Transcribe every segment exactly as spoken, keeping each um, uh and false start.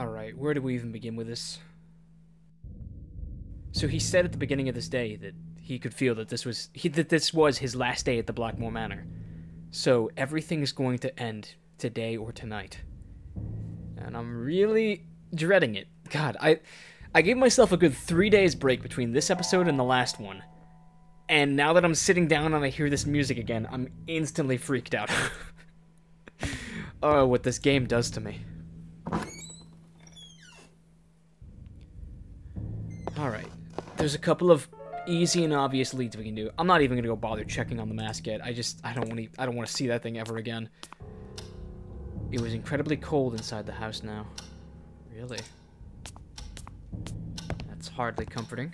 Alright, where do we even begin with this? So he said at the beginning of this day that he could feel that this was he, that this was his last day at the Blackmore Manor. So everything is going to end today or tonight. And I'm really dreading it. God, I I gave myself a good three days break between this episode and the last one. And now that I'm sitting down and I hear this music again, I'm instantly freaked out. Oh, what this game does to me. Alright, there's a couple of easy and obvious leads we can do. I'm not even gonna go bother checking on the mask yet. I just, I don't want to, I don't want to see that thing ever again. It was incredibly cold inside the house now. Really? That's hardly comforting.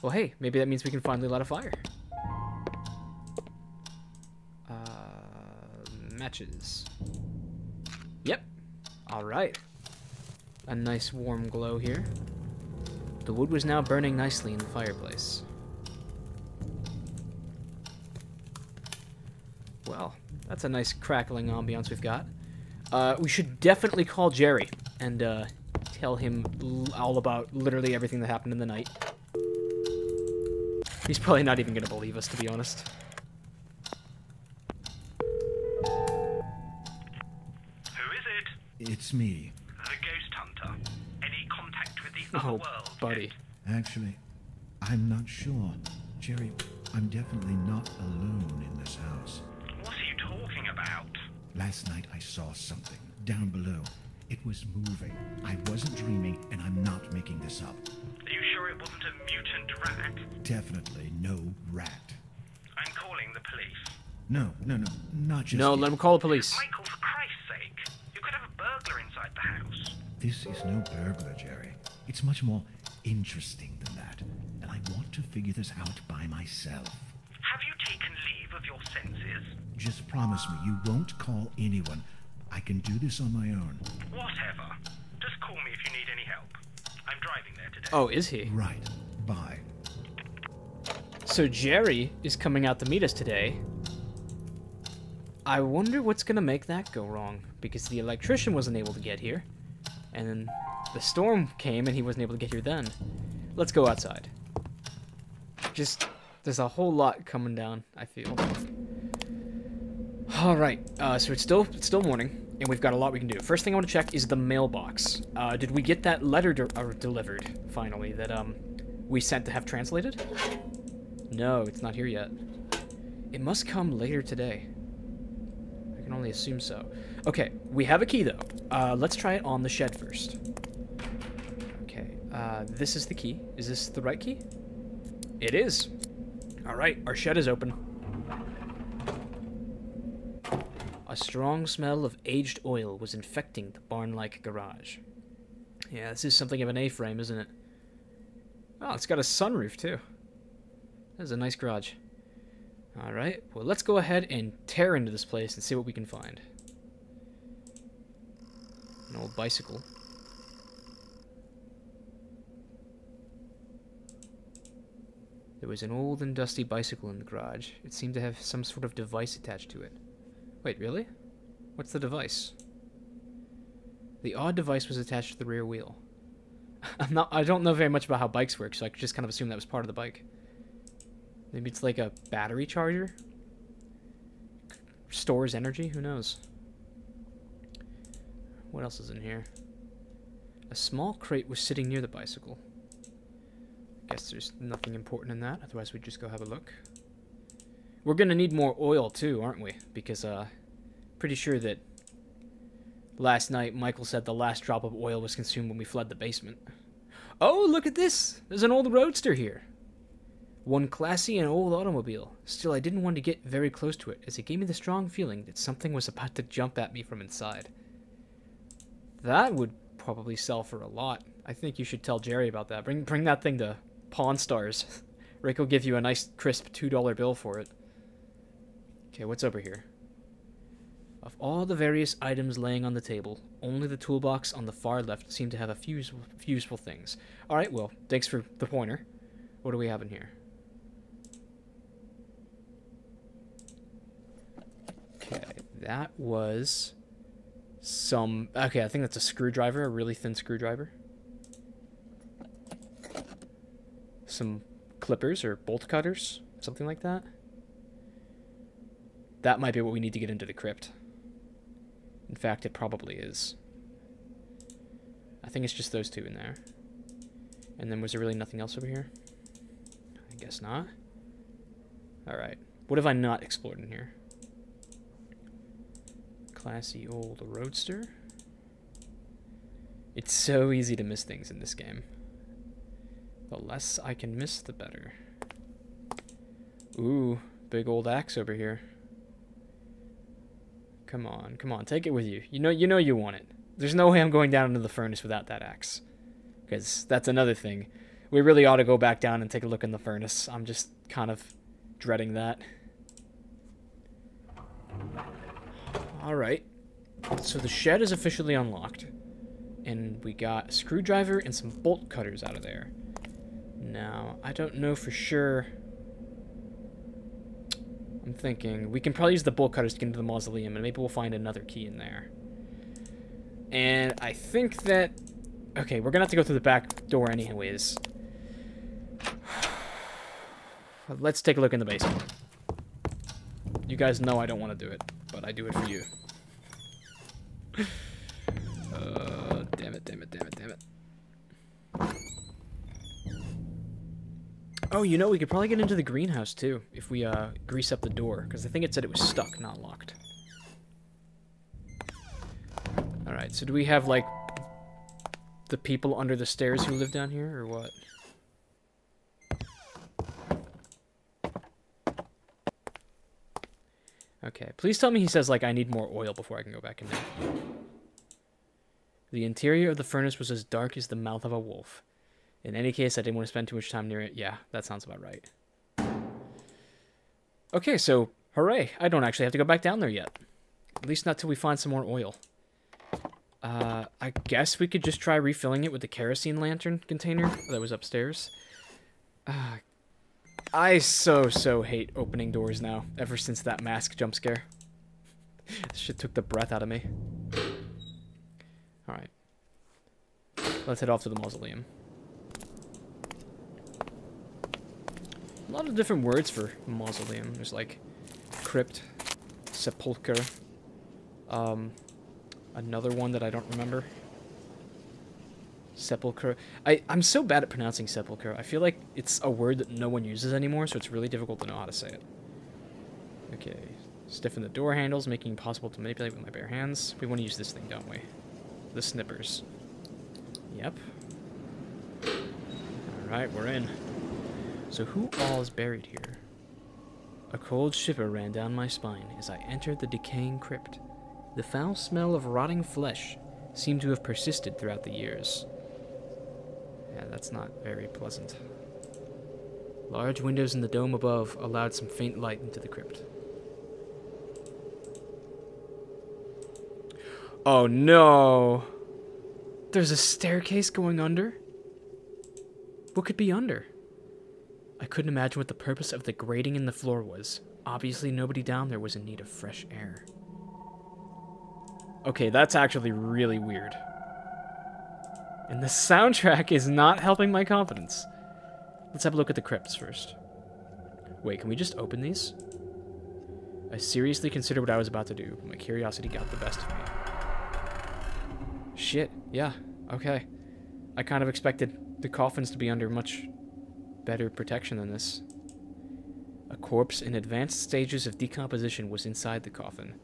Well, hey, maybe that means we can finally light a fire. Uh, matches. Yep. Alright. A nice warm glow here. The wood was now burning nicely in the fireplace. Well, that's a nice crackling ambiance we've got. Uh, we should definitely call Jerry and uh, tell him l all about literally everything that happened in the night. He's probably not even going to believe us, to be honest. Who is it? It's me. The ghost hunter. Any contact with the other oh. world? Buddy. Actually, I'm not sure. Jerry, I'm definitely not alone in this house. What are you talking about? Last night I saw something down below. It was moving. I wasn't dreaming, and I'm not making this up. Are you sure it wasn't a mutant rat? Definitely no rat. I'm calling the police. No, no, no, not just No, yet. Let him call the police. Michael, for Christ's sake, you could have a burglar inside the house. This is no burglar, Jerry. It's much more interesting than that, and I want to figure this out by myself. Have you taken leave of your senses? Just promise me you won't call anyone. I can do this on my own. Whatever. Just call me if you need any help. I'm driving there today. Oh, is he? Right. Bye. So Jerry is coming out to meet us today. I wonder what's going to make that go wrong, because the electrician wasn't able to get here, and then the storm came and he wasn't able to get here then. Let's go outside. Just, there's a whole lot coming down, I feel. Alright, uh, so it's still, it's still morning, and we've got a lot we can do. First thing I want to check is the mailbox. Uh, did we get that letter de uh, delivered, finally, that um, we sent to have translated? No, it's not here yet. It must come later today. I can only assume so. Okay, we have a key, though. Uh, let's try it on the shed first. Uh, this is the key. Is this the right key? It is. Alright, our shed is open. A strong smell of aged oil was infecting the barn-like garage. Yeah, this is something of an A-frame, isn't it? Oh, it's got a sunroof, too. That is a nice garage. Alright, well, let's go ahead and tear into this place and see what we can find. An old bicycle. There was an old and dusty bicycle in the garage. It seemed to have some sort of device attached to it. Wait, really? What's the device? The odd device was attached to the rear wheel. I'm not, I don't know very much about how bikes work, so I could just kind of assume that was part of the bike. Maybe it's like a battery charger? Stores energy? Who knows? What else is in here? A small crate was sitting near the bicycle. Guess there's nothing important in that, otherwise we'd just go have a look. We're gonna need more oil too, aren't we? Because uh pretty sure that last night Michael said the last drop of oil was consumed when we fled the basement. Oh, look at this! There's an old roadster here. One classy and old automobile. Still, I didn't want to get very close to it, as it gave me the strong feeling that something was about to jump at me from inside. That would probably sell for a lot. I think you should tell Jerry about that. Bring bring that thing to Pawn Stars. Rick will give you a nice crisp two dollar bill for it. Okay, what's over here? Of all the various items laying on the table, only the toolbox on the far left seemed to have a few useful things. Alright, well, thanks for the pointer. What do we have in here? Okay, that was some... Okay, I think that's a screwdriver, a really thin screwdriver. Some clippers or bolt cutters, something like that. That might be what we need to get into the crypt. In fact, it probably is. I think it's just those two in there. And then was there really nothing else over here? I guess not. Alright. What have I not explored in here? Classy old roadster. It's so easy to miss things in this game. The less I can miss, the better. Ooh, big old axe over here. Come on, come on, take it with you. You know, you know you want it. There's no way I'm going down into the furnace without that axe. Because that's another thing. We really ought to go back down and take a look in the furnace. I'm just kind of dreading that. Alright. So the shed is officially unlocked. And we got a screwdriver and some bolt cutters out of there. Now, I don't know for sure. I'm thinking we can probably use the bolt cutters to get into the mausoleum, and maybe we'll find another key in there. And I think that... Okay, we're going to have to go through the back door anyways. Let's take a look in the basement. You guys know I don't want to do it, but I do it for you. Uh, damn it, damn it, damn it, damn it. Oh, you know, we could probably get into the greenhouse, too, if we uh, grease up the door. Because I think it said it was stuck, not locked. Alright, so do we have, like, the people under the stairs who live down here, or what? Okay, please tell me he says, like, I need more oil before I can go back in there. The interior of the furnace was as dark as the mouth of a wolf. In any case, I didn't want to spend too much time near it. Yeah, that sounds about right. Okay, so, hooray. I don't actually have to go back down there yet. At least not till we find some more oil. Uh, I guess we could just try refilling it with the kerosene lantern container that was upstairs. Uh, I so, so hate opening doors now, ever since that mask jump scare. This shit took the breath out of me. Alright. Let's head off to the mausoleum. A lot of different words for mausoleum. There's like crypt, sepulcher, um... another one that I don't remember. Sepulchre. I, I'm so bad at pronouncing sepulchre. I feel like it's a word that no one uses anymore, so it's really difficult to know how to say it. Okay. Stiffen the door handles, making it possible to manipulate with my bare hands. We want to use this thing, don't we? The snippers. Yep. Alright, we're in. So who all is buried here? A cold shiver ran down my spine as I entered the decaying crypt. The foul smell of rotting flesh seemed to have persisted throughout the years. Yeah, that's not very pleasant. Large windows in the dome above allowed some faint light into the crypt. Oh no! There's a staircase going under? What could be under? I couldn't imagine what the purpose of the grating in the floor was. Obviously, nobody down there was in need of fresh air. Okay, that's actually really weird. And the soundtrack is not helping my confidence. Let's have a look at the crypts first. Wait, can we just open these? I seriously considered what I was about to do, but my curiosity got the best of me. Shit, yeah, okay. I kind of expected the coffins to be under much better protection than this. A corpse in advanced stages of decomposition was inside the coffin.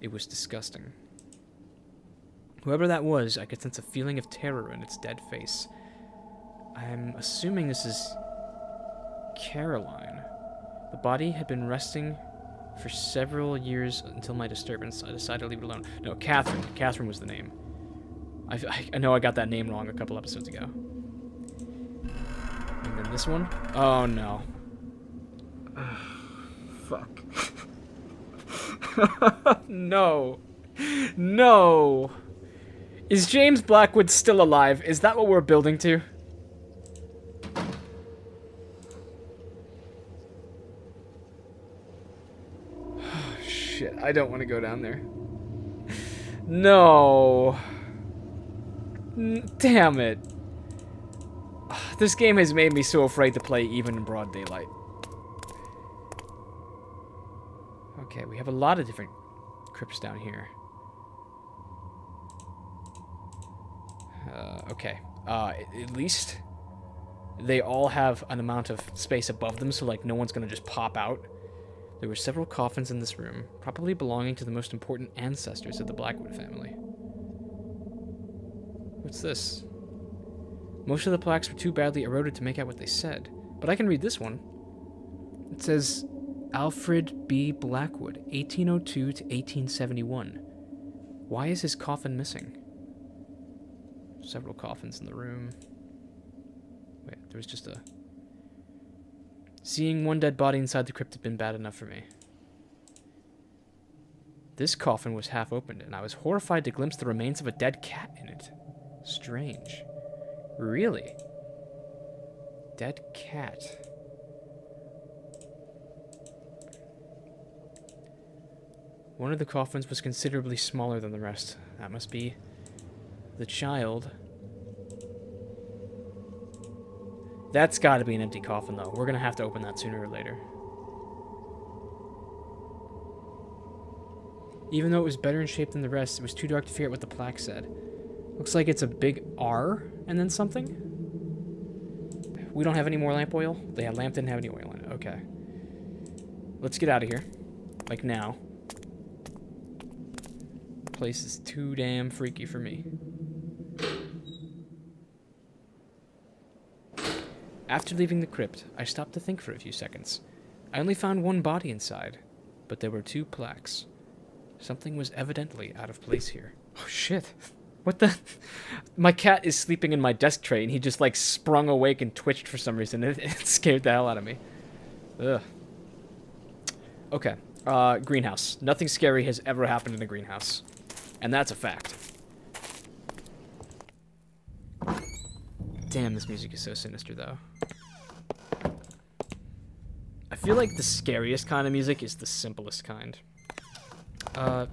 It was disgusting. Whoever that was, I could sense a feeling of terror in its dead face. I'm assuming this is Caroline. The body had been resting for several years until my disturbance. I decided to leave it alone. No, Catherine. Catherine was the name. I, I, I know I got that name wrong a couple episodes ago. And then this one. Oh, no. Uh, fuck. No. No. Is James Blackwood still alive? Is that what we're building to? Oh, shit, I don't want to go down there. No. N- damn it. This game has made me so afraid to play even in broad daylight. Okay, we have a lot of different crypts down here. Uh, okay. Uh, at least they all have an amount of space above them, so, like, no one's gonna just pop out. There were several coffins in this room, probably belonging to the most important ancestors of the Blackwood family. What's this? Most of the plaques were too badly eroded to make out what they said, but I can read this one. It says, Alfred B. Blackwood, eighteen oh two to eighteen seventy-one. Why is his coffin missing? Several coffins in the room. Wait, there was just a... Seeing one dead body inside the crypt had been bad enough for me. This coffin was half opened, and I was horrified to glimpse the remains of a dead cat in it. Strange. Really? Dead cat. One of the coffins was considerably smaller than the rest. That must be... the child. That's got to be an empty coffin, though. We're going to have to open that sooner or later. Even though it was better in shape than the rest, it was too dark to figure out what the plaque said. Looks like it's a big R and then something. We don't have any more lamp oil. The lamp didn't have any oil in it. Okay. Let's get out of here. Like now. This place is too damn freaky for me. After leaving the crypt, I stopped to think for a few seconds. I only found one body inside, but there were two plaques. Something was evidently out of place here. Oh, shit. What the? My cat is sleeping in my desk tray, and he just, like, sprung awake and twitched for some reason. It, it scared the hell out of me. Ugh. Okay. Uh, greenhouse. Nothing scary has ever happened in a greenhouse. And that's a fact. Damn, this music is so sinister, though. I feel like the scariest kind of music is the simplest kind. Uh,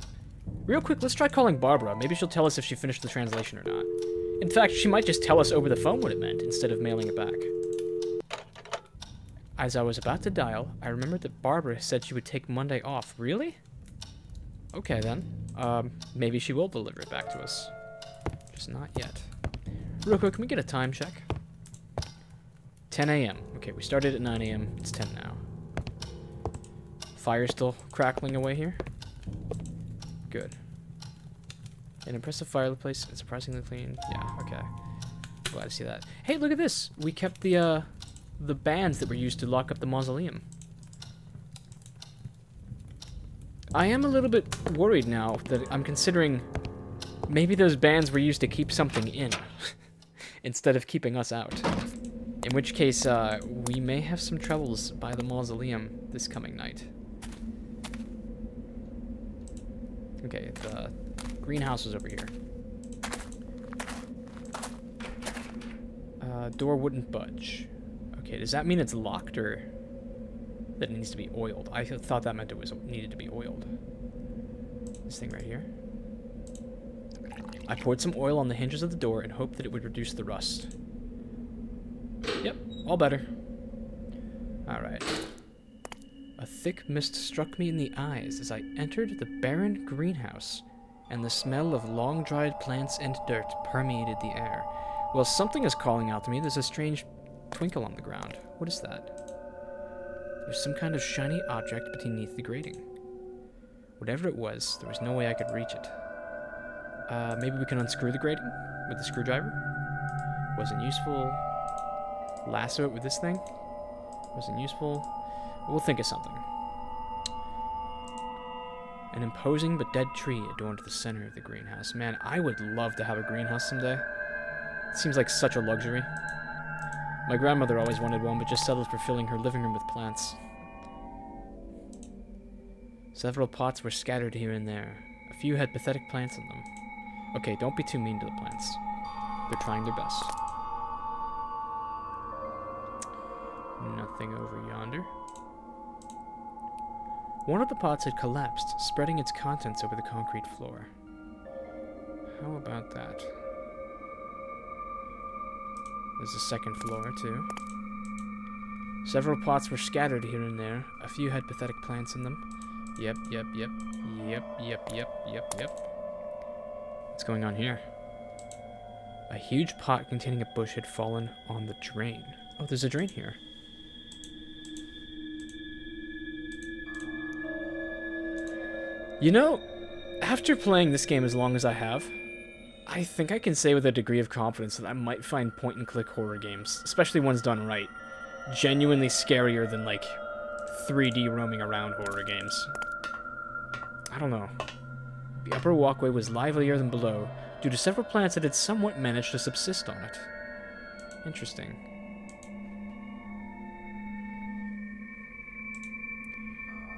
real quick, let's try calling Barbara. Maybe she'll tell us if she finished the translation or not. In fact, she might just tell us over the phone what it meant instead of mailing it back. As I was about to dial, I remembered that Barbara said she would take Monday off. Really? Okay, then. Um, maybe she will deliver it back to us. Just not yet. Real quick, can we get a time check? ten A M Okay, we started at nine A M It's ten now. Fire's still crackling away here. Good. An impressive fireplace, surprisingly clean. Yeah, okay. Glad to see that. Hey, look at this! We kept the, uh, the bands that were used to lock up the mausoleum. I am a little bit worried now that I'm considering maybe those bands were used to keep something in. Instead of keeping us out. In which case, uh, we may have some troubles by the mausoleum this coming night. Okay, the greenhouse is over here. Uh, door wouldn't budge. Okay, does that mean it's locked or that it needs to be oiled? I thought that meant it was needed to be oiled. This thing right here. I poured some oil on the hinges of the door and hoped that it would reduce the rust. Yep, all better. Alright. A thick mist struck me in the eyes as I entered the barren greenhouse, and the smell of long-dried plants and dirt permeated the air. Well, something is calling out to me. There's a strange twinkle on the ground. What is that? There's some kind of shiny object beneath the grating. Whatever it was, there was no way I could reach it. Uh, maybe we can unscrew the grating with the screwdriver. Wasn't useful. Lasso it with this thing. Wasn't useful. We'll think of something. An imposing but dead tree adorned the center of the greenhouse. Man, I would love to have a greenhouse someday. It seems like such a luxury. My grandmother always wanted one, but just settled for filling her living room with plants. Several pots were scattered here and there. A few had pathetic plants in them. Okay, don't be too mean to the plants. They're trying their best. Nothing over yonder. One of the pots had collapsed, spreading its contents over the concrete floor. How about that? There's a second floor, too. Several plots were scattered here and there. A few had pathetic plants in them. Yep, yep, yep. Yep, yep, yep, yep, yep. What's going on here? A huge pot containing a bush had fallen on the drain. Oh, there's a drain here. You know, after playing this game as long as I have, I think I can say with a degree of confidence that I might find point-and-click horror games, especially ones done right, genuinely scarier than, like, three D roaming around horror games. I don't know. The upper walkway was livelier than below, due to several plants that had somewhat managed to subsist on it. Interesting.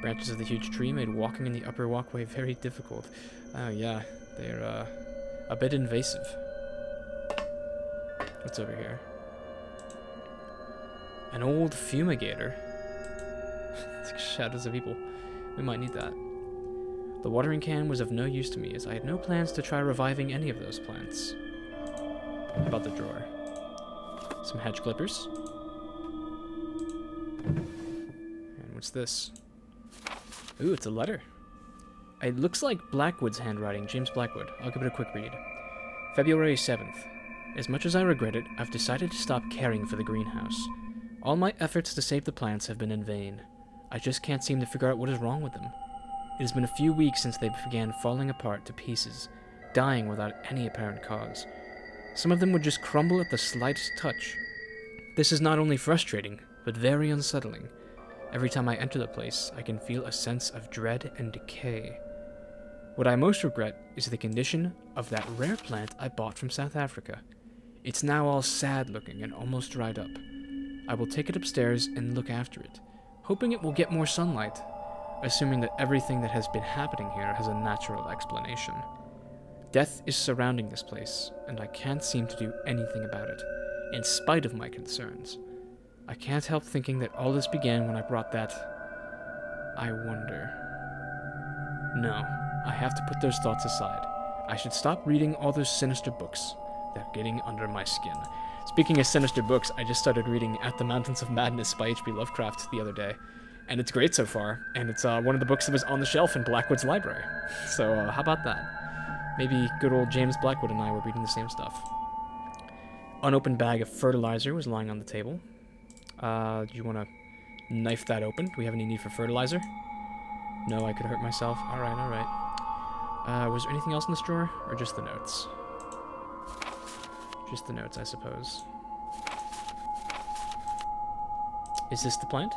Branches of the huge tree made walking in the upper walkway very difficult. Oh yeah, they're uh, a bit invasive. What's over here? An old fumigator. It's like shadows of evil. We might need that. The watering can was of no use to me, as I had no plans to try reviving any of those plants. How about the drawer? Some hedge clippers. And what's this? Ooh, it's a letter. It looks like Blackwood's handwriting, James Blackwood. I'll give it a quick read. February seventh. As much as I regret it, I've decided to stop caring for the greenhouse. All my efforts to save the plants have been in vain. I just can't seem to figure out what is wrong with them. It has been a few weeks since they began falling apart to pieces, dying without any apparent cause. Some of them would just crumble at the slightest touch. This is not only frustrating, but very unsettling. Every time I enter the place, I can feel a sense of dread and decay. What I most regret is the condition of that rare plant I bought from South Africa. It's now all sad-looking and almost dried up. I will take it upstairs and look after it, hoping it will get more sunlight, assuming that everything that has been happening here has a natural explanation. Death is surrounding this place, and I can't seem to do anything about it, in spite of my concerns. I can't help thinking that all this began when I brought that... I wonder... No, I have to put those thoughts aside. I should stop reading all those sinister books. They're getting under my skin. Speaking of sinister books, I just started reading At the Mountains of Madness by H P Lovecraft the other day. And it's great so far, and it's uh, one of the books that was on the shelf in Blackwood's library. So uh, how about that? Maybe good old James Blackwood and I were reading the same stuff. Unopened bag of fertilizer was lying on the table. Uh, do you want to knife that open? Do we have any need for fertilizer? No, I could hurt myself. Alright, alright. Uh, was there anything else in this drawer? Or just the notes? Just the notes, I suppose. Is this the plant?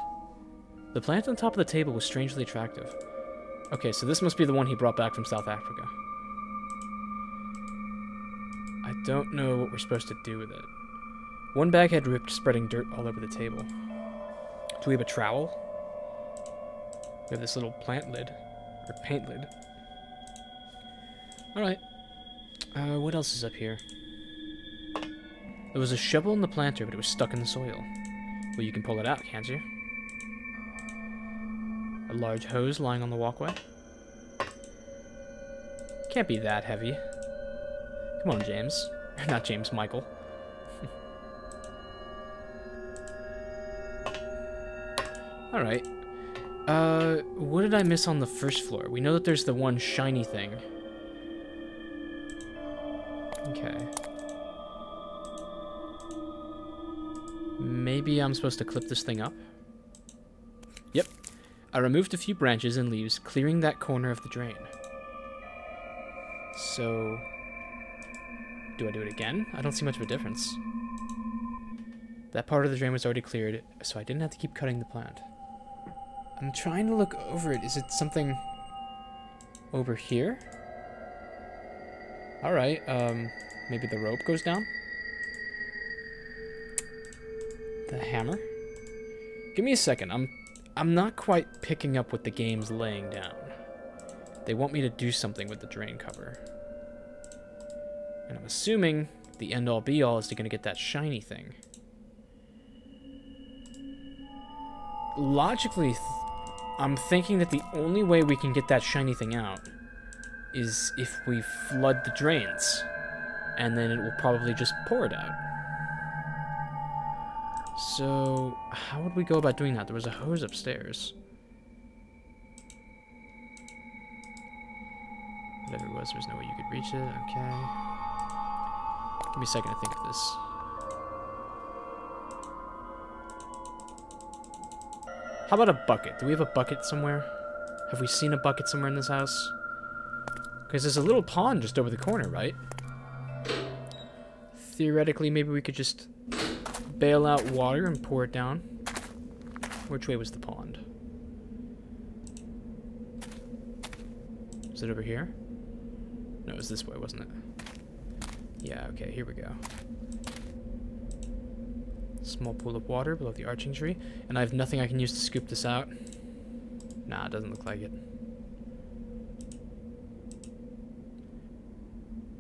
The plant on top of the table was strangely attractive. Okay, so this must be the one he brought back from South Africa. I don't know what we're supposed to do with it. One bag had ripped, spreading dirt all over the table. Do we have a trowel? We have this little plant lid. Or paint lid. Alright. Uh, what else is up here? There was a shovel in the planter, but it was stuck in the soil. Well, you can pull it out, can't you? A large hose lying on the walkway. Can't be that heavy. Come on, James. Not James, Michael. Alright. Uh, what did I miss on the first floor? We know that there's the one shiny thing. Okay. Maybe I'm supposed to clip this thing up? Yep. I removed a few branches and leaves, clearing that corner of the drain. So... do I do it again? I don't see much of a difference. That part of the drain was already cleared, so I didn't have to keep cutting the plant. I'm trying to look over it. Is it something over here? Alright, um, maybe the rope goes down? The hammer? Give me a second. I'm, I'm not quite picking up what the game's laying down. They want me to do something with the drain cover. And I'm assuming the end-all be-all is gonna get that shiny thing. Logically, th I'm thinking that the only way we can get that shiny thing out is if we flood the drains, and then it will probably just pour it out. So how would we go about doing that? There was a hose upstairs. Whatever it was, there's no way you could reach it. Okay. Give me a second to think of this. How about a bucket? Do we have a bucket somewhere? Have we seen a bucket somewhere in this house? Because there's a little pond just over the corner, right? Theoretically, maybe we could just bail out water and pour it down. Which way was the pond? Is it over here? No, it was this way, wasn't it? Yeah, okay, here we go. Small pool of water below the arching tree. And I have nothing I can use to scoop this out. Nah, it doesn't look like it.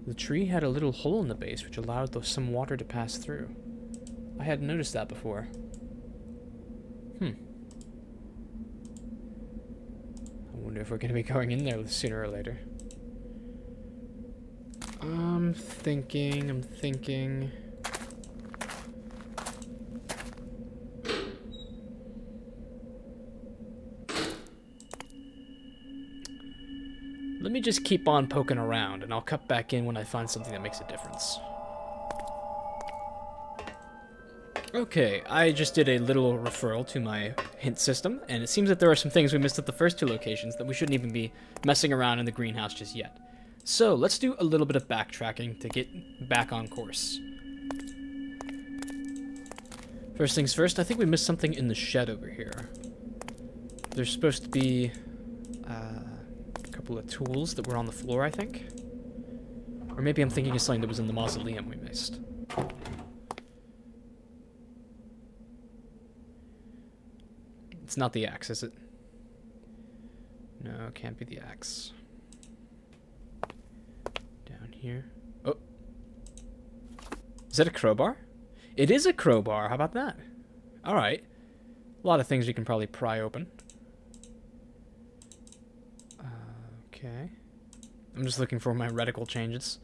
The tree had a little hole in the base which allowed some water to pass through. I hadn't noticed that before. Hmm. I wonder if we're going to be going in there sooner or later. I'm thinking, I'm thinking... Let me just keep on poking around, and I'll cut back in when I find something that makes a difference. Okay, I just did a little referral to my hint system, and it seems that there are some things we missed at the first two locations that we shouldn't even be messing around in the greenhouse just yet. So, let's do a little bit of backtracking to get back on course. First things first, I think we missed something in the shed over here. There's supposed to be... Uh, of tools that were on the floor, I think. Or maybe I'm thinking of something that was in the mausoleum we missed. It's not the axe, is it? No, it can't be the axe. Down here. Oh. Is that a crowbar? It is a crowbar. How about that? Alright. A lot of things you can probably pry open. Okay. I'm just looking for my reticle changes.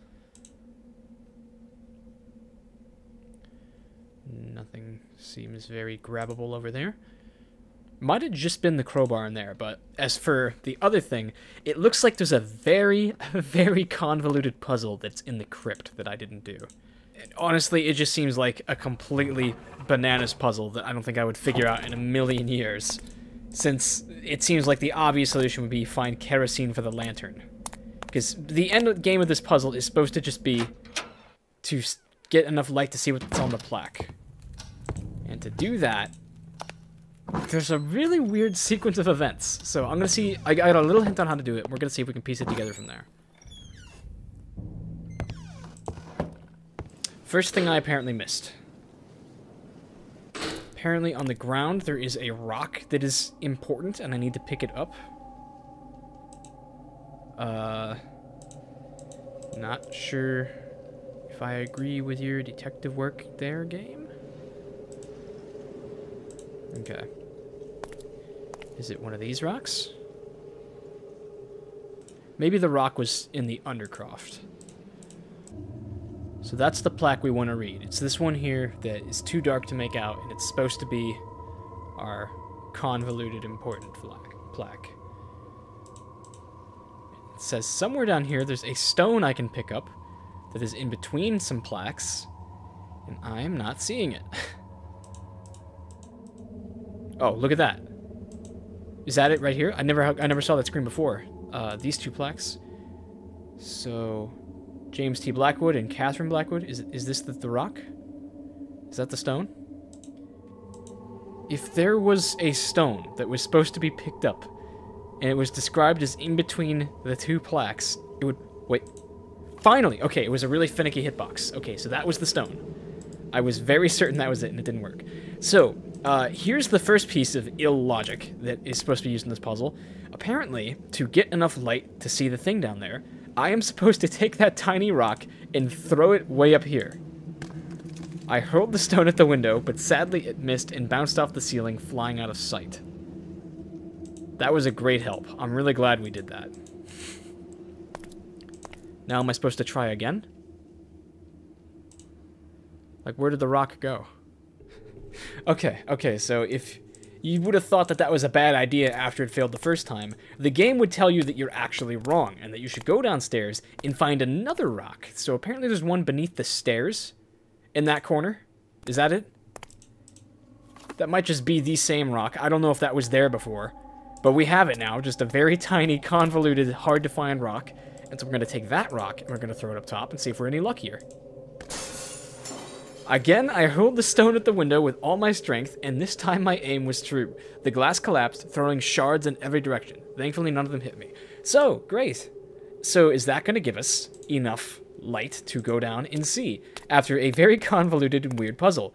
Nothing seems very grabbable over there. Might have just been the crowbar in there, but as for the other thing, it looks like there's a very, very convoluted puzzle that's in the crypt that I didn't do. And honestly, it just seems like a completely bananas puzzle that I don't think I would figure out in a million years. Since it seems like the obvious solution would be find kerosene for the lantern. Because the end game of this puzzle is supposed to just be to get enough light to see what's on the plaque. And to do that, there's a really weird sequence of events. So I'm going to see... I got a little hint on how to do it. We're going to see if we can piece it together from there. First thing I apparently missed. Apparently on the ground there is a rock that is important and I need to pick it up. Uh, not sure if I agree with your detective work there, game. Okay. Is it one of these rocks? Maybe the rock was in the Undercroft. So that's the plaque we want to read. It's this one here that is too dark to make out, and it's supposed to be our convoluted important plaque. It says somewhere down here there's a stone I can pick up that is in between some plaques, and I am not seeing it. Oh, look at that. Is that it right here? I never, I never saw that screen before. Uh, these two plaques. So... James T. Blackwood and Catherine Blackwood. Is, is this the, the rock? Is that the stone? If there was a stone that was supposed to be picked up, and it was described as in between the two plaques, it would... Wait. Finally! Okay, it was a really finicky hitbox. Okay, so that was the stone. I was very certain that was it, and it didn't work. So, uh, here's the first piece of ill logic that is supposed to be used in this puzzle. Apparently, to get enough light to see the thing down there, I am supposed to take that tiny rock and throw it way up here. I hurled the stone at the window, but sadly it missed and bounced off the ceiling, flying out of sight. That was a great help. I'm really glad we did that. Now am I supposed to try again? Like, where did the rock go? Okay, okay, so if you would have thought that that was a bad idea after it failed the first time, the game would tell you that you're actually wrong and that you should go downstairs and find another rock. So apparently there's one beneath the stairs in that corner. Is that it? That might just be the same rock. I don't know if that was there before, but we have it now. Just a very tiny, convoluted, hard-to-find rock. And so we're going to take that rock and we're going to throw it up top and see if we're any luckier. Again, I hurled the stone at the window with all my strength, and this time my aim was true. The glass collapsed, throwing shards in every direction. Thankfully, none of them hit me. So, great. So, is that going to give us enough light to go down and see, after a very convoluted and weird puzzle?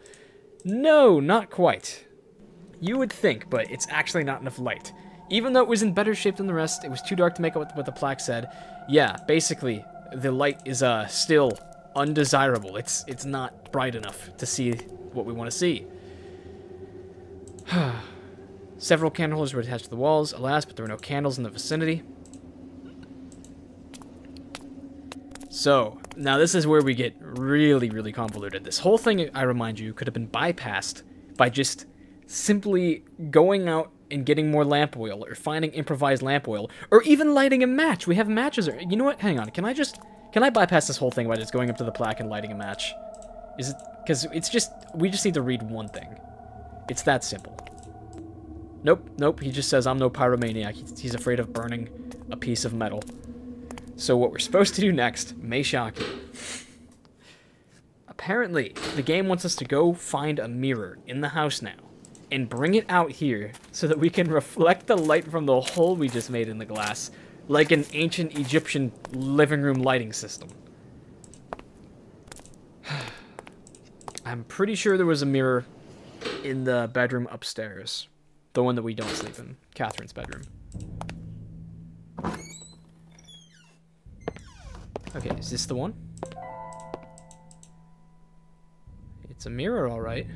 No, not quite. You would think, but it's actually not enough light. Even though it was in better shape than the rest, it was too dark to make out what the plaque said. Yeah, basically, the light is uh, still... undesirable. It's it's not bright enough to see what we want to see. Several candleholders were attached to the walls, alas, but there were no candles in the vicinity. So, now this is where we get really, really convoluted. This whole thing, I remind you, could have been bypassed by just simply going out and getting more lamp oil, or finding improvised lamp oil, or even lighting a match. We have matches. Or, you know what? Hang on. Can I just... Can I bypass this whole thing by just going up to the plaque and lighting a match? Is it... Because it's just... We just need to read one thing. It's that simple. Nope, nope. He just says, I'm no pyromaniac. He's afraid of burning a piece of metal. So what we're supposed to do next may shock you. Apparently, the game wants us to go find a mirror in the house now and bring it out here so that we can reflect the light from the hole we just made in the glass, like an ancient Egyptian living room lighting system. I'm pretty sure there was a mirror in the bedroom upstairs. The one that we don't sleep in. Catherine's bedroom. Okay, is this the one? It's a mirror, alright.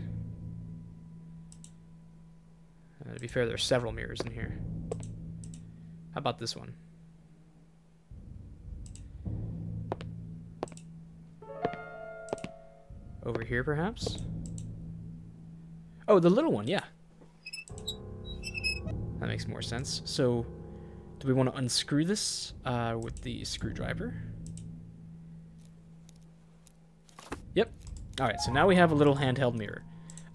Uh, to be fair, there are several mirrors in here. How about this one? Over here, perhaps? Oh, the little one, yeah. That makes more sense. So, do we want to unscrew this uh, with the screwdriver? Yep. All right, so now we have a little handheld mirror.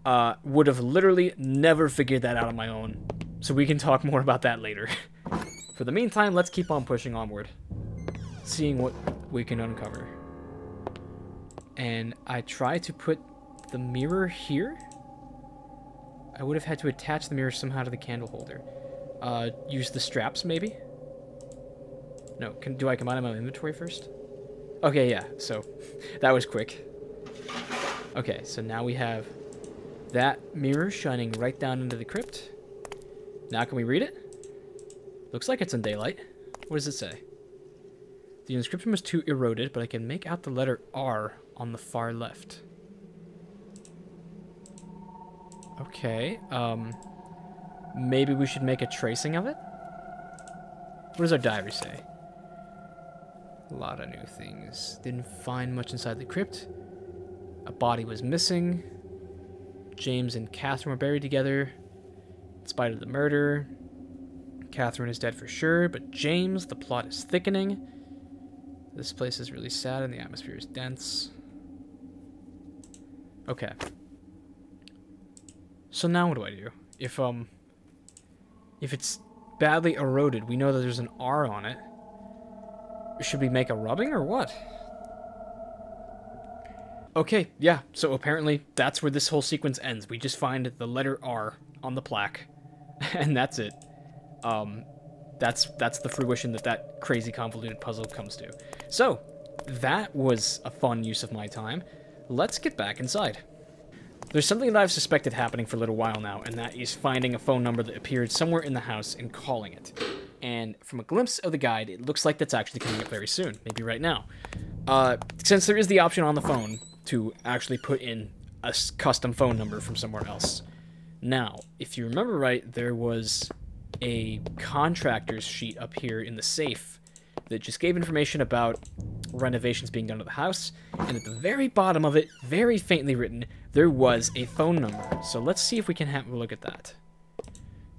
Uh, would have literally never figured that out on my own, so we can talk more about that later. For the meantime, let's keep on pushing onward, seeing what we can uncover. And I try to put the mirror here. I would have had to attach the mirror somehow to the candle holder. Uh, use the straps, maybe? No, can, do I combine my inventory first? Okay, yeah, so that was quick. Okay, so now we have that mirror shining right down into the crypt. Now can we read it? Looks like it's in daylight. What does it say? The inscription was too eroded, but I can make out the letter R on the far left. Okay, um... maybe we should make a tracing of it? What does our diary say? A lot of new things. Didn't find much inside the crypt. A body was missing. James and Catherine were buried together. In spite of the murder. Catherine is dead for sure, but James, the plot is thickening. This place is really sad and the atmosphere is dense. Okay. So now what do I do? If um if it's badly eroded, we know that there's an R on it. Should we make a rubbing or what? Okay, yeah. So apparently that's where this whole sequence ends. We just find the letter R on the plaque and that's it. Um That's that's the fruition that that crazy convoluted puzzle comes to. So, that was a fun use of my time. Let's get back inside. There's something that I've suspected happening for a little while now, and that is finding a phone number that appeared somewhere in the house and calling it. And from a glimpse of the guide, it looks like that's actually coming up very soon, maybe right now. Uh, since there is the option on the phone to actually put in a custom phone number from somewhere else. Now, if you remember right, there was a contractor's sheet up here in the safe that just gave information about renovations being done to the house, and at the very bottom of it, very faintly written, there was a phone number. So let's see if we can have a look at that.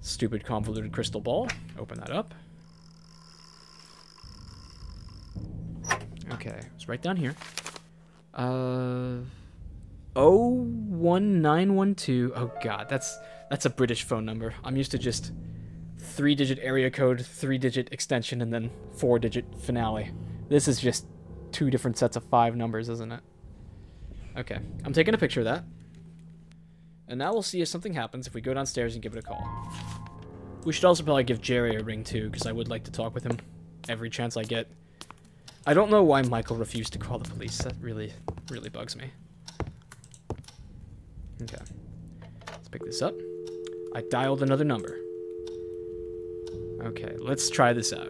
Stupid convoluted crystal ball. Open that up. Okay, it's right down here. Uh, oh one nine one two. Oh god, that's that's a British phone number. I'm used to just three-digit area code, three-digit extension, and then four-digit finale. This is just two different sets of five numbers, isn't it? Okay, I'm taking a picture of that. And now we'll see if something happens if we go downstairs and give it a call. We should also probably give Jerry a ring too, because I would like to talk with him every chance I get. I don't know why Michael refused to call the police. That really, really bugs me. Okay. Let's pick this up. I dialed another number. Okay, let's try this out.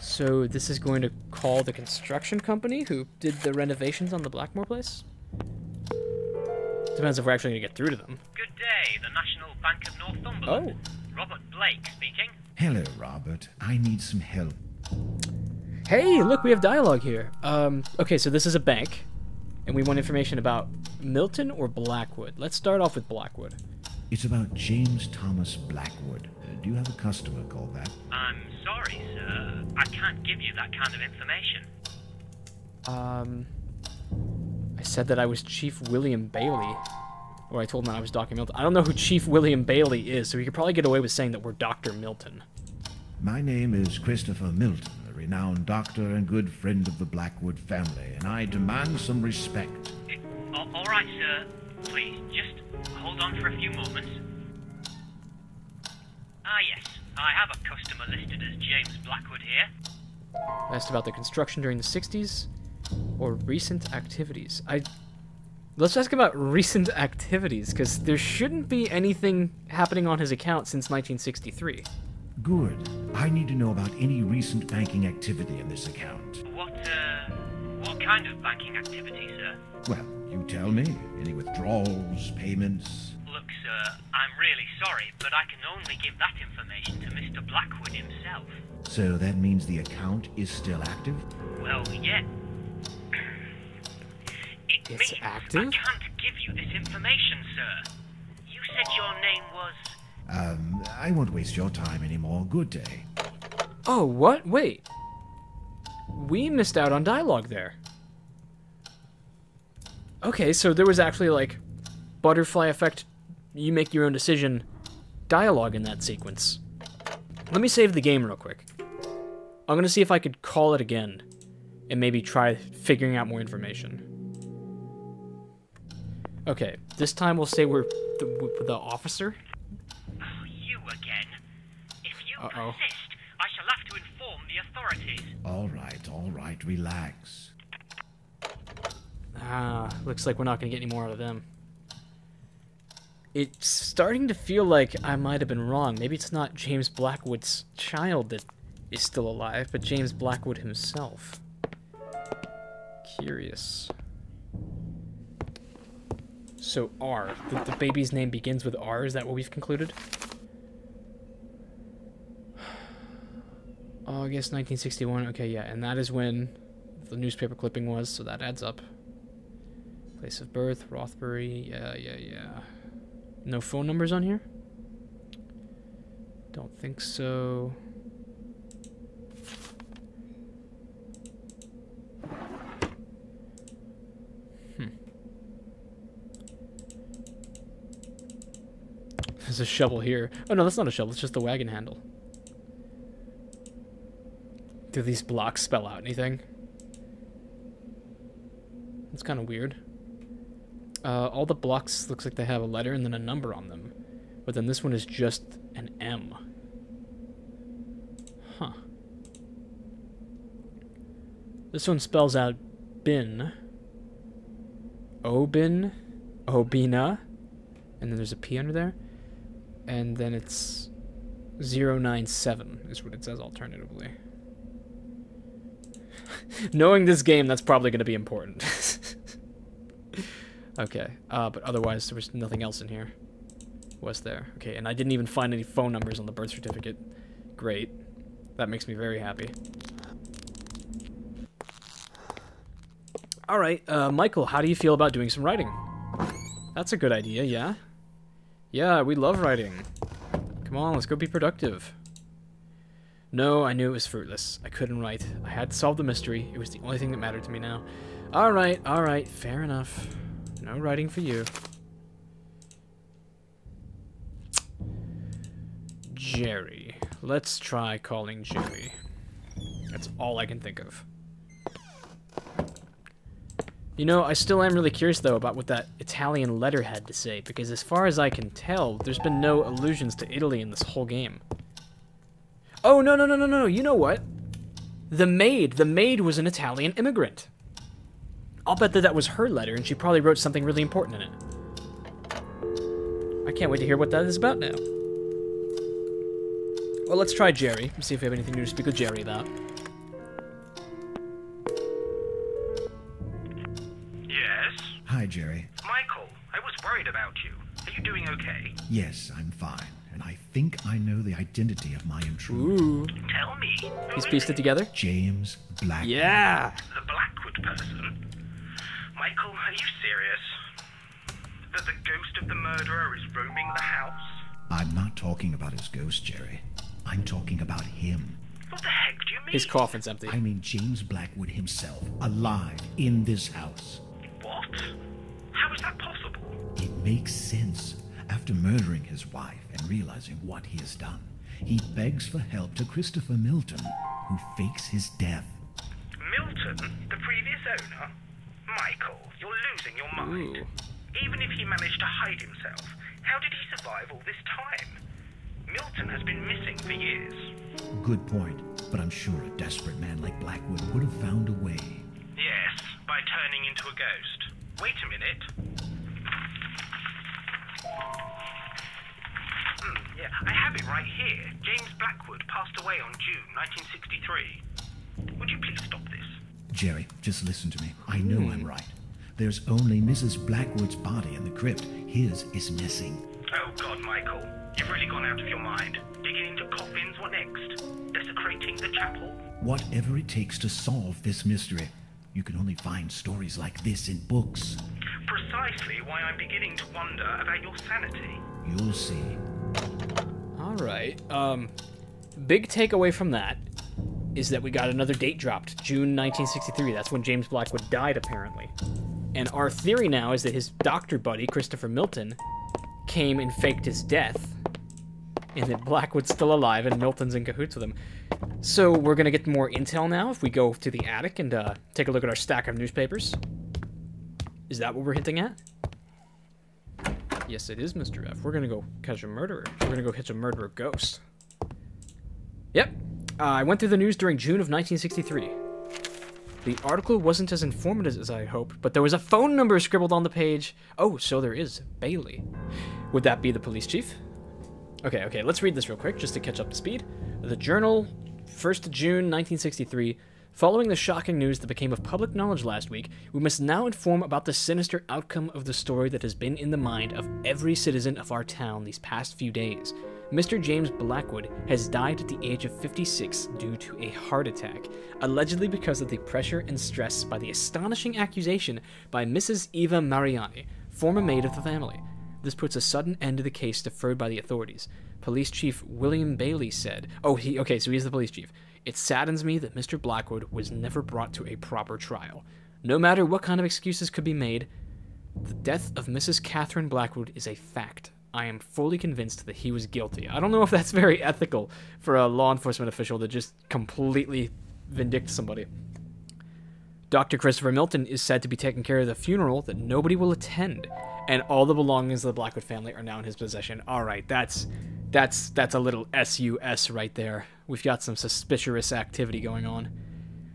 So this is going to call the construction company who did the renovations on the Blackmore place? Depends if we're actually going to get through to them. Good day, the National Bank of Northumberland. Oh. Robert Blake speaking. Hello, Robert. I need some help. Hey, look, we have dialogue here. Um, okay, so this is a bank, and we want information about Milton or Blackwood. Let's start off with Blackwood. It's about James Thomas Blackwood. Uh, do you have a customer called that? I'm sorry, sir. I can't give you that kind of information. Um, I said that I was Chief William Bailey. Or I told him that I was Doctor Milton. I don't know who Chief William Bailey is, so he could probably get away with saying that we're Doctor Milton. My name is Christopher Milton, a renowned doctor and good friend of the Blackwood family, and I demand some respect. It, all, all right, sir. Please, just hold on for a few moments. Ah, yes. I have a customer listed as James Blackwood here. Asked about the construction during the sixties or recent activities. I... Let's ask about recent activities, because there shouldn't be anything happening on his account since nineteen sixty-three. Good. I need to know about any recent banking activity in this account. What, uh, what kind of banking activity, sir? Well, you tell me. Any withdrawals, payments? Look, sir, I'm really sorry, but I can only give that information to Mister Blackwood himself. So that means the account is still active? Well, yeah. It's Me, active? I can't give you this information, sir. You said your name was... Um, I won't waste your time anymore. Good day. Oh, what? Wait. We missed out on dialogue there. Okay, so there was actually, like, butterfly effect, you make your own decision, dialogue in that sequence. Let me save the game real quick. I'm going to see if I could call it again and maybe try figuring out more information. Okay, this time we'll say we're the, the officer. Oh, you again. If you Uh-oh. persist, I shall have to inform the authorities. All right, all right, relax. Ah, looks like we're not going to get any more out of them. It's starting to feel like I might have been wrong. Maybe it's not James Blackwood's child that is still alive, but James Blackwood himself. Curious. So R, the, the baby's name begins with R, is that what we've concluded? August nineteen sixty-one, okay, yeah, and that is when the newspaper clipping was, so that adds up. Place of birth, Rothbury, yeah, yeah, yeah. No phone numbers on here? Don't think so. There's a shovel here. Oh no, that's not a shovel, it's just the wagon handle. Do these blocks spell out anything? That's kind of weird. Uh, all the blocks looks like they have a letter and then a number on them. But then this one is just an M. Huh. This one spells out bin. Obin. Obina. And then there's a P under there. And then it's zero nine seven is what it says alternatively. Knowing this game, that's probably going to be important. Okay, uh, but otherwise there was nothing else in here. Was there? Okay, and I didn't even find any phone numbers on the birth certificate. Great. That makes me very happy. All right, uh, Michael, how do you feel about doing some writing? That's a good idea, yeah? Yeah, we love writing. Come on, let's go be productive. No, I knew it was fruitless. I couldn't write. I had to solve the mystery. It was the only thing that mattered to me now. All right, all right, fair enough. No writing for you. Jerry. Let's try calling Jerry. That's all I can think of. You know, I still am really curious, though, about what that Italian letter had to say, because as far as I can tell, there's been no allusions to Italy in this whole game. Oh, no, no, no, no, no, you know what? The maid, the maid was an Italian immigrant. I'll bet that that was her letter, and she probably wrote something really important in it. I can't wait to hear what that is about now. Well, let's try Jerry, see if we have anything new to speak with Jerry about. Hi, Jerry. Michael, I was worried about you. Are you doing okay? Yes, I'm fine. And I think I know the identity of my intruder. Ooh. Tell me. He's pieced it together? James Blackwood. Yeah! The Blackwood person? Michael, are you serious? That the ghost of the murderer is roaming the house? I'm not talking about his ghost, Jerry. I'm talking about him. What the heck do you mean? His coffin's empty. I mean James Blackwood himself, alive, in this house. What? How is that possible? It makes sense. After murdering his wife and realizing what he has done, he begs for help to Christopher Milton, who fakes his death. Milton, the previous owner? Michael, you're losing your mind. Ooh. Even if he managed to hide himself, how did he survive all this time? Milton has been missing for years. Good point, but I'm sure a desperate man like Blackwood would have found a way. Yes, by turning into a ghost. Wait a minute. Mm, yeah, I have it right here. James Blackwood passed away on June nineteen sixty-three. Would you please stop this? Jerry, just listen to me. I know hmm. I'm right. There's only Missus Blackwood's body in the crypt. His is missing. Oh, God, Michael. You've really gone out of your mind. Digging into coffins, what next? Desecrating the chapel? Whatever it takes to solve this mystery. You can only find stories like this in books. Precisely why I'm beginning to wonder about your sanity. You'll see. All right. Um, big takeaway from that is that we got another date dropped, June nineteen sixty-three. That's when James Blackwood died, apparently. And our theory now is that his doctor buddy, Christopher Milton, came and faked his death, and that Blackwood's still alive and Milton's in cahoots with him. So we're going to get more intel now if we go to the attic and uh, take a look at our stack of newspapers. Is that what we're hinting at? Yes, it is, Mister F. We're going to go catch a murderer. We're going to go catch a murderer ghost. Yep. Uh, I went through the news during June of nineteen sixty-three. The article wasn't as informative as I hoped, but there was a phone number scribbled on the page. Oh, so there is. Bailey. Would that be the police chief? Okay, okay, let's read this real quick, just to catch up to speed. The Journal, first of June nineteen sixty-three. Following the shocking news that became of public knowledge last week, we must now inform about the sinister outcome of the story that has been in the mind of every citizen of our town these past few days. Mister James Blackwood has died at the age of fifty-six due to a heart attack, allegedly because of the pressure and stress by the astonishing accusation by Missus Eva Mariani, former maid of the family. This puts a sudden end to the case deferred by the authorities. Police Chief William Bailey said... Oh, he okay, so he's the police chief. It saddens me that Mister Blackwood was never brought to a proper trial. No matter what kind of excuses could be made, the death of Missus Catherine Blackwood is a fact. I am fully convinced that he was guilty. I don't know if that's very ethical for a law enforcement official to just completely vindict somebody. Doctor Christopher Milton is said to be taking care of the funeral that nobody will attend. And all the belongings of the Blackwood family are now in his possession. All right, that's that's that's a little S U S right there. We've got some suspicious activity going on.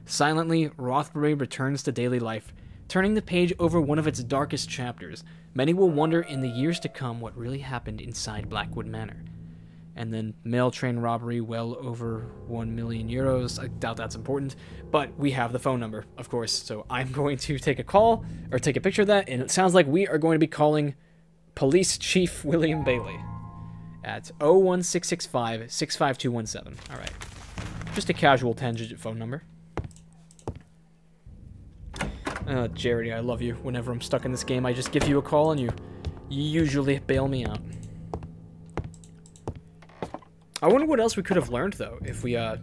Silently, Rothbury returns to daily life, turning the page over one of its darkest chapters. Many will wonder in the years to come what really happened inside Blackwood Manor. And then mail train robbery, well over one million euros. I doubt that's important, but we have the phone number, of course. So I'm going to take a call or take a picture of that. And it sounds like we are going to be calling Police Chief William Bailey. at oh one six six five, six five two one seven. All right. Just a casual ten digit phone number. Uh, Jerry, I love you. Whenever I'm stuck in this game, I just give you a call and you, you usually bail me out. I wonder what else we could have learned, though, if we uh,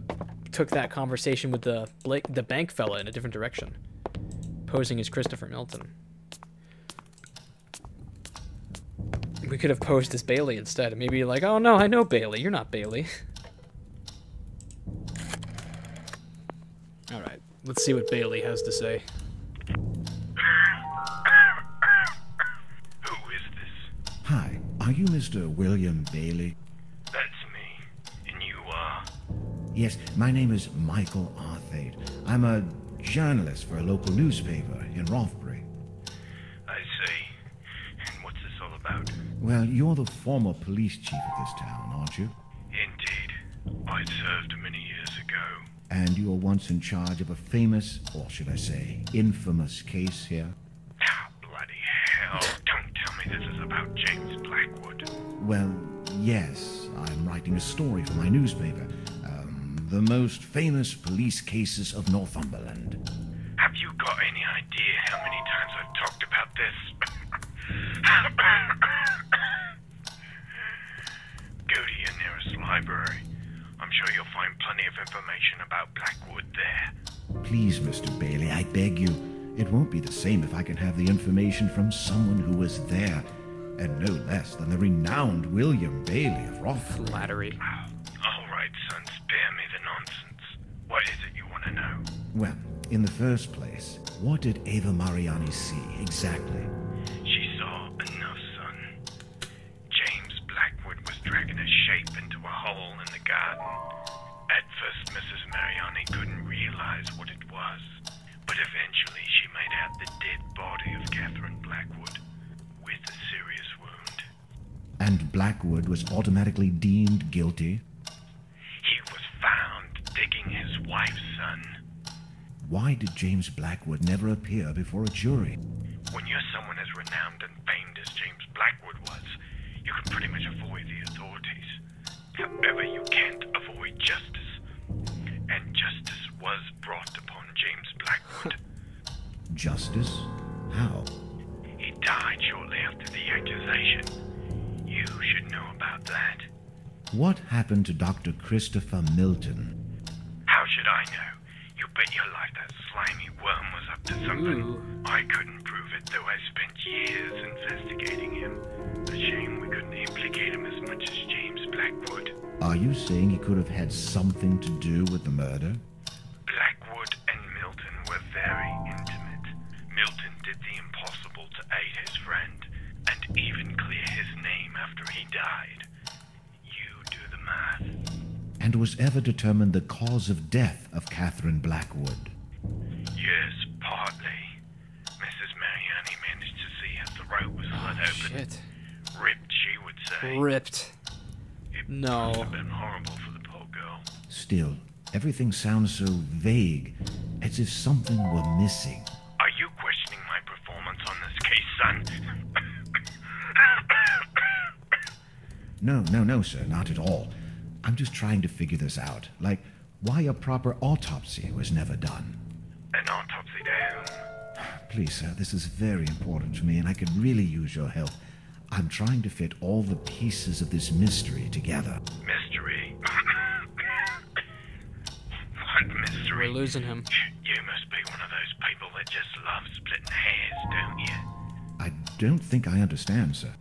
took that conversation with the Blake, the bank fella in a different direction. Posing as Christopher Milton. We could have posed as Bailey instead. And maybe like, oh no, I know Bailey. You're not Bailey. All right, let's see what Bailey has to say. Who is this? Hi, are you Mister William Bailey? That's me. And you are? Yes, my name is Michael Arthade. I'm a journalist for a local newspaper in Rothbury. I see. And what's this all about? Well, you're the former police chief of this town, aren't you? Indeed. I served many years ago. And you were once in charge of a famous, or should I say, infamous case here? Ah, bloody hell. Don't tell me this is about James Blackwood. Well, yes. I'm writing a story for my newspaper. Um, the most famous police cases of Northumberland. Have you got any idea how many times I've talked about this? Go to your nearest library. I'm sure you'll find plenty of information about Blackwood there. Please, Mister Bailey, I beg you. It won't be the same if I can have the information from someone who was there, and no less than the renowned William Bailey of Rothbury. Flattery. Oh, all right, son, spare me the nonsense. What is it you want to know? Well, in the first place, what did Eva Mariani see exactly? She saw enough, son. James Blackwood was dragging a shape into a hole in the garden. At first, Missus Mariani couldn't realize what it was, but eventually she made out the dead body of Catherine Blackwood with a serious wound. And Blackwood was automatically deemed guilty? He was found digging his wife's son. Why did James Blackwood never appear before a jury? When you're someone as renowned and famed as James Blackwood was, you can pretty much avoid the authorities. However, you can't avoid justice. And justice was brought upon James Blackwood. Justice? How? He died shortly after the accusation. You should know about that. What happened to Doctor Christopher Milton? How should I know? You bet your life that slimy worm was up to something. Ooh. I couldn't prove it, though I spent years investigating him. A shame we couldn't implicate him as much as James Blackwood. Are you saying he could have had something to do with the murder? Blackwood and Milton were very intimate. Milton did the impossible to aid his friend, and even clear his name after he died. You do the math. And was ever determined the cause of death of Catherine Blackwood? Yes, partly. Missus Mariani managed to see her throat was oh, slit open. Shit. Ripped, she would say. Ripped. It no. Must have been horrible for the poor girl. Still, everything sounds so vague, as if something were missing. Are you questioning my performance on this case, son? No, no, no, sir, not at all. I'm just trying to figure this out, like why a proper autopsy was never done. An autopsy to whom? Please, sir, this is very important to me, and I could really use your help. I'm trying to fit all the pieces of this mystery together. Mystery? What mystery? We're losing him. You must be one of those people that just love splitting hairs, don't you? I don't think I understand, sir.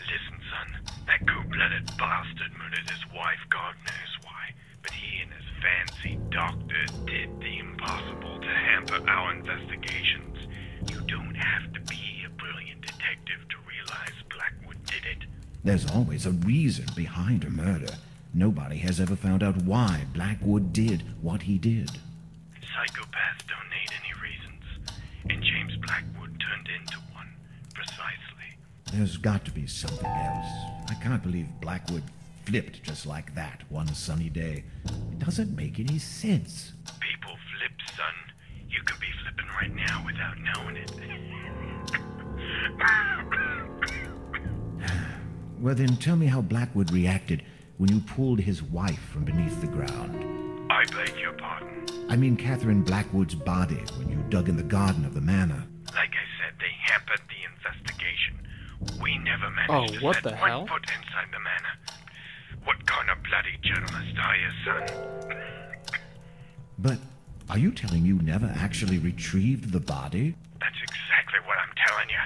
Listen, son, that cool-blooded bastard murdered his wife, God knows why, but he and his fancy doctor did the impossible to hamper our investigations. You don't have to be a brilliant detective to realize Blackwood did it. There's always a reason behind a murder. Nobody has ever found out why Blackwood did what he did. Psychopaths don't need any reasons, and James Blackwood turned into one, precisely. There's got to be something else. I can't believe Blackwood flipped just like that one sunny day. It doesn't make any sense. People flip, son. You could be flipping right now without knowing it. Well then, tell me how Blackwood reacted when you pulled his wife from beneath the ground. I beg your pardon? I mean Catherine Blackwood's body when you dug in the garden of the manor. Like I said, they hampered the investigation. We never managed oh, to what set the one hell? foot inside the manor. What kind of bloody journalist are you, son? But are you telling you never actually retrieved the body? That's exactly what I'm telling you.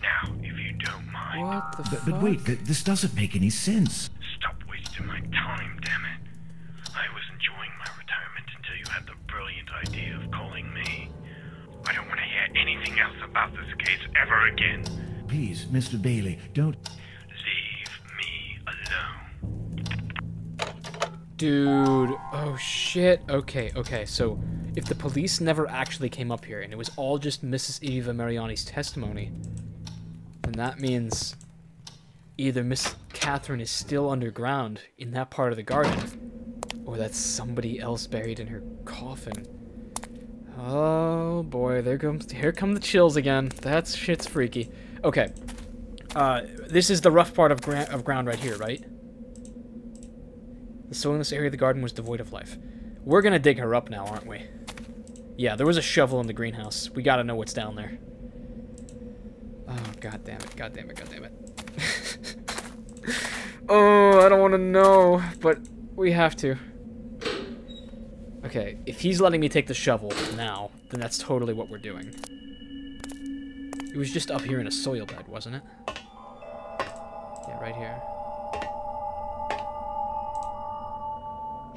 Now, if you don't mind... What the fuck? But wait, th this doesn't make any sense. Stop wasting my time, damn it. I was enjoying my retirement until you had the brilliant idea of calling me. I don't want to hear anything else about this case ever again. Please, Mister Bailey, don't... Leave me alone. Dude. Oh, shit. Okay, okay, so... If the police never actually came up here, and it was all just Missus Eva Mariani's testimony, then that means either Miss Catherine is still underground in that part of the garden, or that's somebody else buried in her coffin. Oh boy, there comes here come the chills again. That shit's freaky. Okay, uh, this is the rough part of, gra of ground right here, right? The soil in this area of the garden was devoid of life. We're gonna dig her up now, aren't we? Yeah, there was a shovel in the greenhouse. We gotta know what's down there. Oh, god damn it, god damn it, god damn it. Oh, I don't wanna know, but we have to. Okay, if he's letting me take the shovel now, then that's totally what we're doing. It was just up here in a soil bed, wasn't it? Yeah, right here.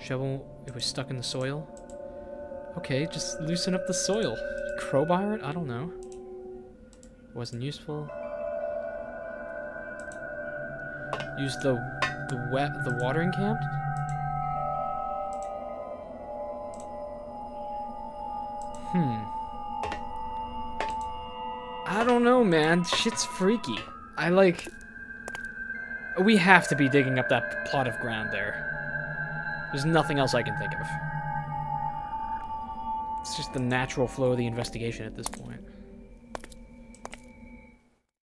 Shovel, it was stuck in the soil. Okay, just loosen up the soil. Crowbar it? I don't know. Wasn't useful. Use the the wet the watering can. Hmm. I don't know, man. Shit's freaky. I like. We have to be digging up that plot of ground there. There's nothing else I can think of. It's just the natural flow of the investigation at this point.